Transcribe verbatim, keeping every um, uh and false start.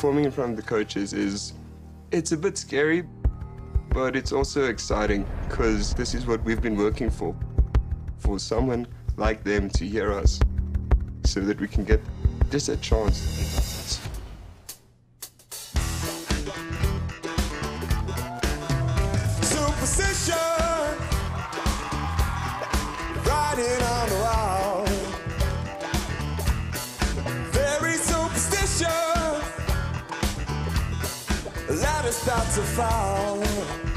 Performing in front of the coaches is, it's a bit scary, but it's also exciting because this is what we've been working for, for someone like them to hear us so that we can get just a chance. Superstition, riding on the wall. Very superstitious, ladders about to fall.